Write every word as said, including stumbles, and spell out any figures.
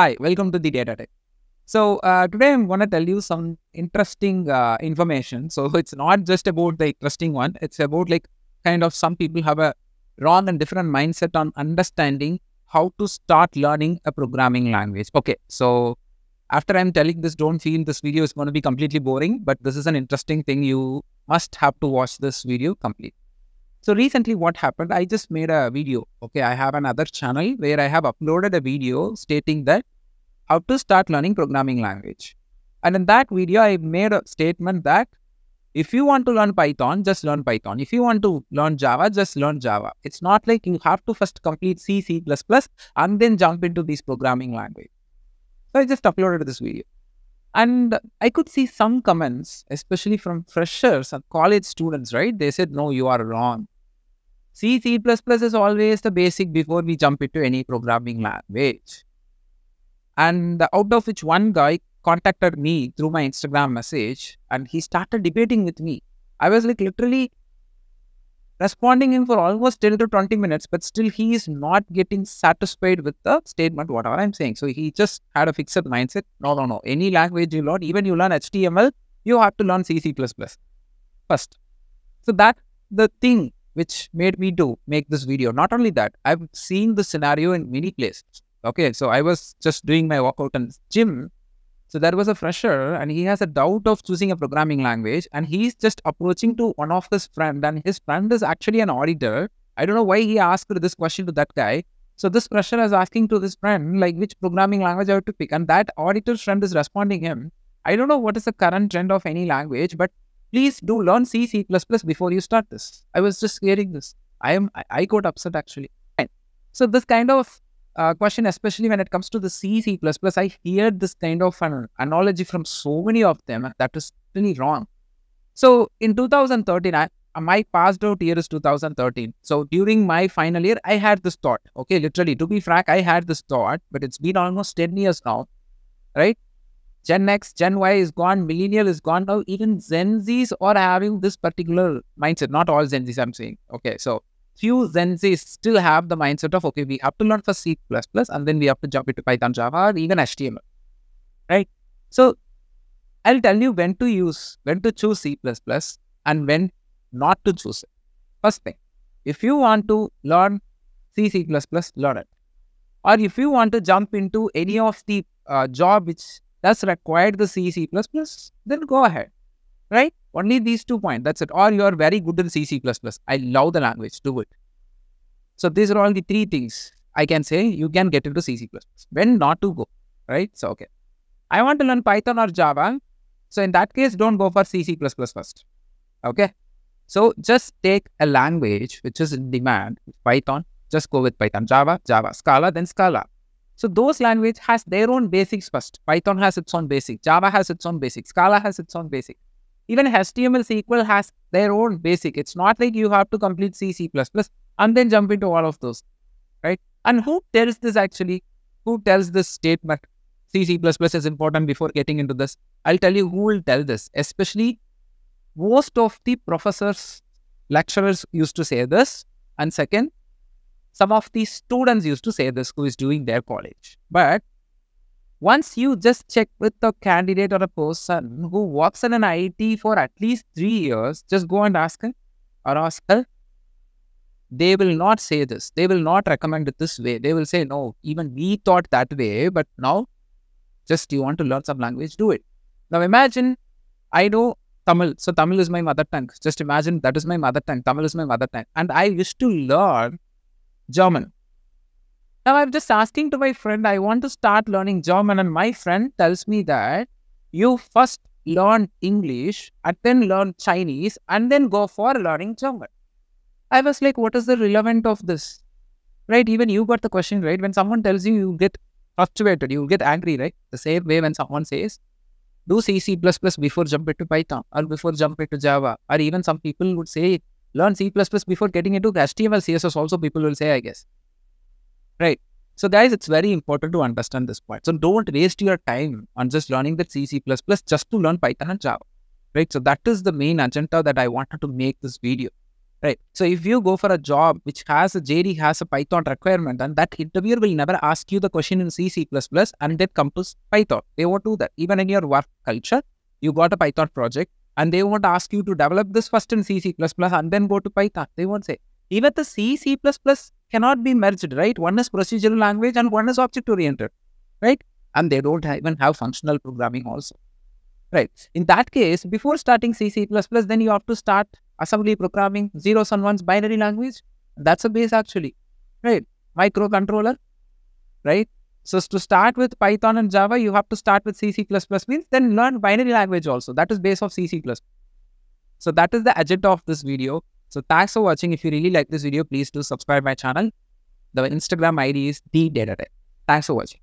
Hi, welcome to the Data Tech. So uh, today I'm going to tell you some interesting uh, information. So it's not just about the interesting one. It's about like kind of some people have a wrong and different mindset on understanding how to start learning a programming language. Okay, so after I'm telling this, don't feel this video is going to be completely boring, but this is an interesting thing. You must have to watch this video completely. So recently what happened, I just made a video. Okay, I have another channel where I have uploaded a video stating that how to start learning programming language. And in that video, I made a statement that if you want to learn Python, just learn Python. If you want to learn Java, just learn Java. It's not like you have to first complete C, C plus plus, and then jump into this programming language. So I just uploaded this video. And I could see some comments, especially from freshers and college students, right? They said, no, you are wrong. C, C plus plus is always the basic before we jump into any programming language. And out of which one guy contacted me through my Instagram message and he started debating with me. I was like literally responding him for almost ten to twenty minutes, but still he is not getting satisfied with the statement, whatever I'm saying. So he just had a fixed mindset. No, no, no. Any language you learn, even you learn H T M L, you have to learn C, C plus plus first. So that's the thing which made me do make this video. Not only that, I've seen the scenario in many places. Okay, so I was just doing my workout in gym. So there was a fresher and he has a doubt of choosing a programming language and he's just approaching to one of his friend and his friend is actually an auditor. I don't know why he asked this question to that guy. So this fresher is asking to this friend like which programming language I have to pick and that auditor friend is responding him. I don't know what is the current trend of any language, but please do learn C, C plus plus before you start this. I was just hearing this. I am I got upset actually. So this kind of Uh, question, especially when it comes to the C, C plus plus, I hear this kind of an analogy from so many of them and that is really wrong. So in two thousand thirteen, I, my passed out year is two thousand thirteen. So during my final year, I had this thought. Okay, literally, to be frank, I had this thought, but it's been almost ten years now, right? Gen X, Gen Y is gone, Millennial is gone. Now even Gen Zs are having this particular mindset. Not all Gen Zs I'm saying. Okay, so few Gen Zs still have the mindset of, okay, we have to learn first C plus plus and then we have to jump into Python, Java, or even H T M L, right? So I'll tell you when to use, when to choose C plus plus and when not to choose it. First thing, if you want to learn C, C plus plus, learn it. Or if you want to jump into any of the uh, job which does require the C, C plus plus, then go ahead, right? Only these two points, that's it. Or you are very good in C, C plus plus. I love the language, do it. So these are all the three things I can say you can get into C, C plus plus. When not to go, right? So, okay. I want to learn Python or Java. So in that case, don't go for C, C plus plus first. Okay. So just take a language which is in demand, Python. Just go with Python, Java, Java, Scala, then Scala. So those language has their own basics first. Python has its own basic. Java has its own basic. Scala has its own basic. Even H T M L, S Q L has their own basic. It's not like you have to complete C, C plus plus and then jump into all of those, right? And who tells this actually? Who tells this statement? C, C plus plus is important before getting into this. I'll tell you who will tell this. Especially most of the professors, lecturers used to say this. And second, some of the students used to say this who is doing their college. But once you just check with a candidate or a person who works in an I T for at least three years, just go and ask him or ask her. They will not say this. They will not recommend it this way. They will say, no, even we thought that way, but now just you want to learn some language, do it. Now imagine, I know Tamil. So Tamil is my mother tongue. Just imagine that is my mother tongue. Tamil is my mother tongue. And I wish to learn German. Now, I'm just asking to my friend, I want to start learning German and my friend tells me that you first learn English and then learn Chinese and then go for learning German. I was like, what is the relevant of this? Right? Even you got the question, right? When someone tells you, you get frustrated, you get angry, right? The same way when someone says, do C, C plus plus before jumping to Python or before jumping to Java. Or even some people would say, learn C plus plus before getting into H T M L, C S S also people will say, I guess. Right. So guys, it's very important to understand this point. So don't waste your time on just learning that C, C plus plus just to learn Python and Java. Right. So that is the main agenda that I wanted to make this video. right? So if you go for a job which has a J D has a Python requirement, and that interviewer will never ask you the question in C, C++ and then come to Python. They won't do that. Even in your work culture, you got a Python project and they won't ask you to develop this first in C, C++ and then go to Python. They won't say. Even the C, C++ cannot be merged, right? One is procedural language and one is object-oriented, right? And they don't even have functional programming also, right? In that case, before starting C, C++, then you have to start assembly programming, zeros and ones, binary language. That's a base actually, right? Microcontroller, right? So to start with Python and Java, you have to start with C, C++, means then learn binary language also. That is base of C, C++. So that is the agenda of this video. So thanks for watching. If you really like this video, please do subscribe my channel. The Instagram I D is the data type. Thanks for watching.